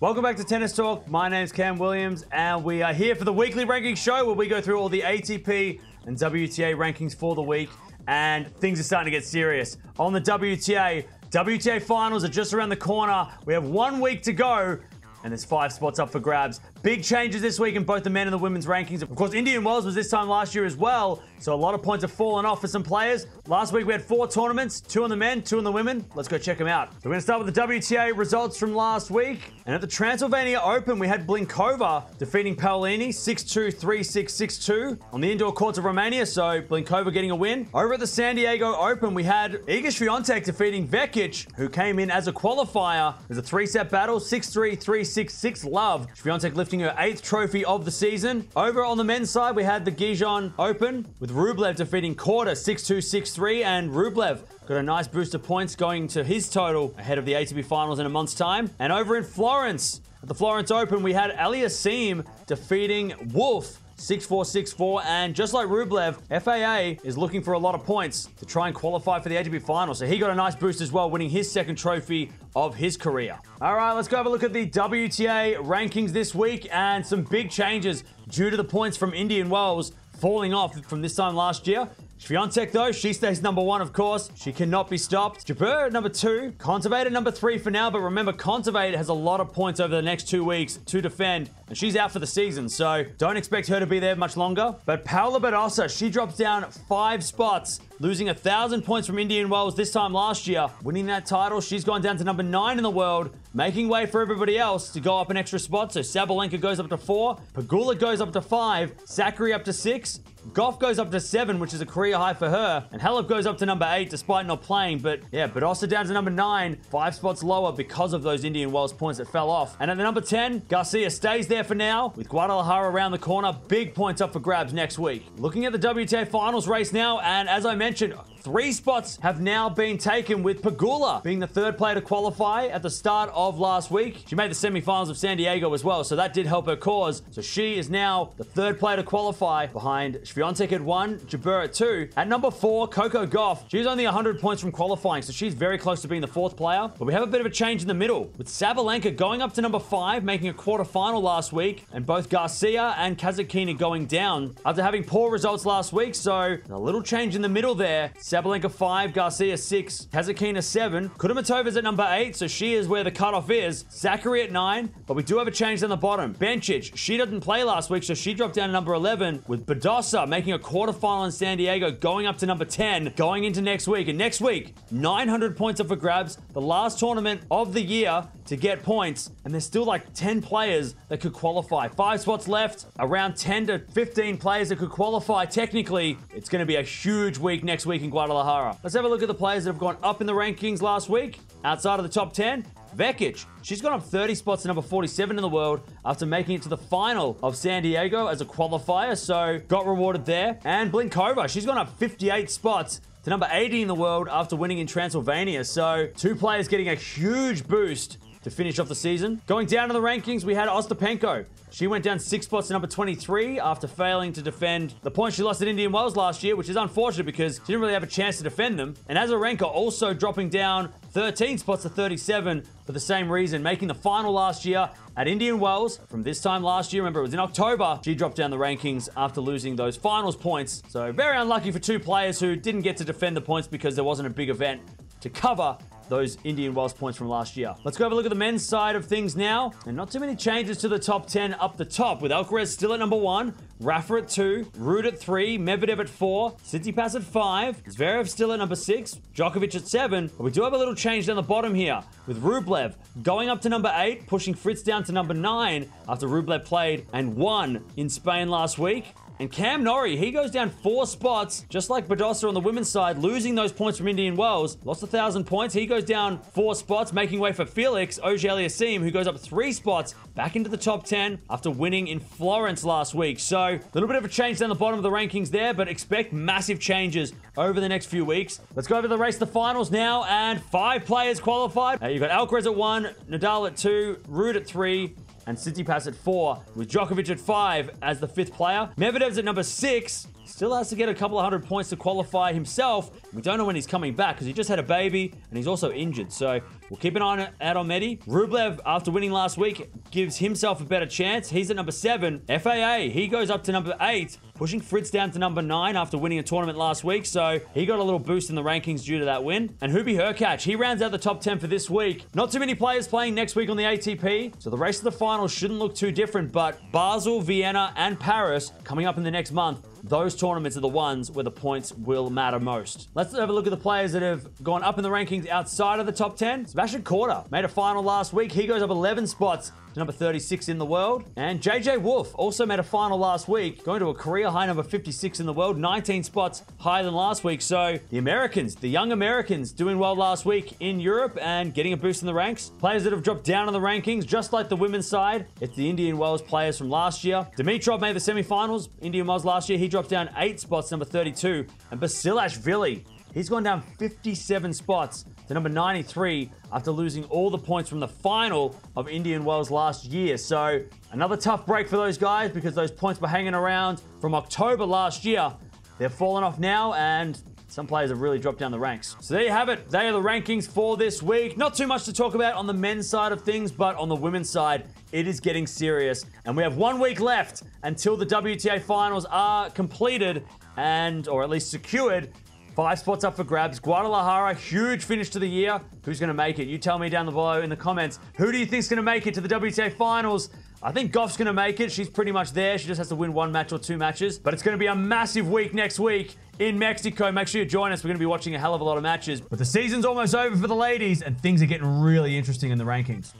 Welcome back to Tennis Talk. My name's Cam Williams, and we are here for the weekly ranking show where we go through all the ATP and WTA rankings for the week, and things are starting to get serious. On the WTA Finals are just around the corner. We have 1 week to go, and there's 5 spots up for grabs. Big changes this week in both the men and the women's rankings. Of course, Indian Wells was this time last year as well, so a lot of points have fallen off for some players. Last week we had 4 tournaments, 2 on the men, 2 on the women. Let's go check them out. So we're going to start with the WTA results from last week. And at the Transylvania Open, we had Blinkova defeating Paolini 6-2, 3-6, 6-2 on the indoor courts of Romania, so Blinkova getting a win. Over at the San Diego Open, we had Iga Swiatek defeating Vekic, who came in as a qualifier. It was a 3-set battle, 6-3, 3-6, 6-love. Swiatek lifting her 8th trophy of the season. Over on the men's side, we had the Gijon Open with Rublev defeating Korda 6-2, 6-3, and Rublev got a nice boost of points going to his total ahead of the ATP Finals in a month's time. And over in Florence, at the Florence Open, we had Aliassime defeating Wolf 6-4, 6-4, and just like Rublev, FAA is looking for a lot of points to try and qualify for the ATP Finals. So he got a nice boost as well, winning his 2nd trophy of his career. All right, let's go have a look at the WTA rankings this week, and some big changes due to the points from Indian Wells falling off from this time last year. Swiatek, though, she stays #1, of course. She cannot be stopped. Jabeur at #2. Kontaveit at #3 for now, but remember, Kontaveit has a lot of points over the next 2 weeks to defend, and she's out for the season, so don't expect her to be there much longer. But Paula Badosa, she drops down 5 spots, losing 1,000 points from Indian Wells this time last year. Winning that title, she's gone down to #9 in the world, making way for everybody else to go up an extra spot. So Sabalenka goes up to 4, Pegula goes up to 5, Zachary up to 6, Gauff goes up to 7, which is a career high for her, and Halep goes up to #8 despite not playing. But yeah, Badosa down to #9, 5 spots lower because of those Indian Wells points that fell off. And at the #10, Garcia stays there for now with Guadalajara around the corner. Big points up for grabs next week. Looking at the WTA Finals race now, and as I mentioned, 3 spots have now been taken, with Pegula being the 3rd player to qualify at the start of last week. She made the semifinals of San Diego as well, so that did help her cause. So she is now the 3rd player to qualify, behind Swiatek at 1, Jabeur at 2. At #4, Coco Gauff. She's only 100 points from qualifying, so she's very close to being the 4th player. But we have a bit of a change in the middle, with Sabalenka going up to #5, making a quarterfinal last week, and both Garcia and Kasatkina going down after having poor results last week. So a little change in the middle there. Sabalenka 5, Garcia 6, Kasatkina 7. Kudamatova's at #8, so she is where the cutoff is. Zachary at 9, but we do have a change down the bottom. Bencic, she didn't play last week, so she dropped down to #11, with Badosa making a quarterfinal in San Diego, going up to #10, going into next week. And next week, 900 points up for grabs, the last tournament of the year to get points, and there's still like 10 players that could qualify. 5 spots left, around 10 to 15 players that could qualify technically. It's going to be a huge week next week in Guadalajara. Let's have a look at the players that have gone up in the rankings last week. Outside of the top 10, Vekic, she's gone up 30 spots to #47 in the world after making it to the final of San Diego as a qualifier, so got rewarded there. And Blinkova, she's gone up 58 spots to #80 in the world after winning in Transylvania, so 2 players getting a huge boost to finish off the season. Going down in the rankings, we had Ostapenko. She went down 6 spots to #23 after failing to defend the points she lost at Indian Wells last year, which is unfortunate because she didn't really have a chance to defend them. And Azarenka also dropping down 13 spots to #37 for the same reason, making the final last year at Indian Wells. From this time last year, remember, it was in October, she dropped down the rankings after losing those finals points. So very unlucky for 2 players who didn't get to defend the points because there wasn't a big event to cover those Indian Wells points from last year. Let's go have a look at the men's side of things now. And not too many changes to the top 10 up the top, with Alcaraz still at #1, Rafa at 2, Ruud at 3, Medvedev at 4, Tsitsipas at 5, Zverev still at #6, Djokovic at 7. But we do have a little change down the bottom here, with Rublev going up to #8, pushing Fritz down to #9 after Rublev played and won in Spain last week. And Cam Norrie, he goes down 4 spots, just like Badosa on the women's side, losing those points from Indian Wells. Lost 1,000 points. He goes down 4 spots, making way for Felix Auger-Aliassime, who goes up 3 spots back into the top 10 after winning in Florence last week. So a little bit of a change down the bottom of the rankings there, but expect massive changes over the next few weeks. Let's go over the race to the finals now, and 5 players qualified. You've got Alcaraz at 1, Nadal at 2, Ruud at 3, and Tsitsipas at 4, with Djokovic at 5 as the 5th player. Medvedev's at #6, still has to get a couple of 100 points to qualify himself, We don't know when he's coming back because he just had a baby and he's also injured. So we'll keep an eye out on Medi. Rublev, after winning last week, gives himself a better chance. He's at number 7. FAA, he goes up to number 8, pushing Fritz down to number 9 after winning a tournament last week. So he got a little boost in the rankings due to that win. And Hubi Hurkacz, he rounds out the top 10 for this week. Not too many players playing next week on the ATP. So the race to the finals shouldn't look too different, but Basel, Vienna, and Paris coming up in the next month. Those tournaments are the ones where the points will matter most. Let's have a look at the players that have gone up in the rankings outside of the top 10. Sebastian Korda made a final last week. He goes up 11 spots to number 36 in the world. And JJ Wolf also made a final last week, going to a career high number 56 in the world, 19 spots higher than last week. So the Americans, the young Americans, doing well last week in Europe and getting a boost in the ranks. Players that have dropped down in the rankings, just like the women's side, it's the Indian Wells players from last year. Dimitrov made the semifinals. Indian Wells last year, he dropped down 8 spots, number 32. And Basilashvili, he's gone down 57 spots to number 93 after losing all the points from the final of Indian Wells last year. So another tough break for those guys because those points were hanging around from October last year. They're falling off now and some players have really dropped down the ranks. So there you have it. They are the rankings for this week. Not too much to talk about on the men's side of things, but on the women's side, it is getting serious. And we have 1 week left until the WTA finals are completed and, or at least secured. 5 spots up for grabs. Guadalajara, huge finish to the year. Who's going to make it? You tell me down below in the comments. Who do you think's going to make it to the WTA finals? I think Gauff's going to make it. She's pretty much there. She just has to win 1 match or 2 matches. But it's going to be a massive week next week in Mexico. Make sure you join us. We're going to be watching a hell of a lot of matches. But the season's almost over for the ladies, and things are getting really interesting in the rankings.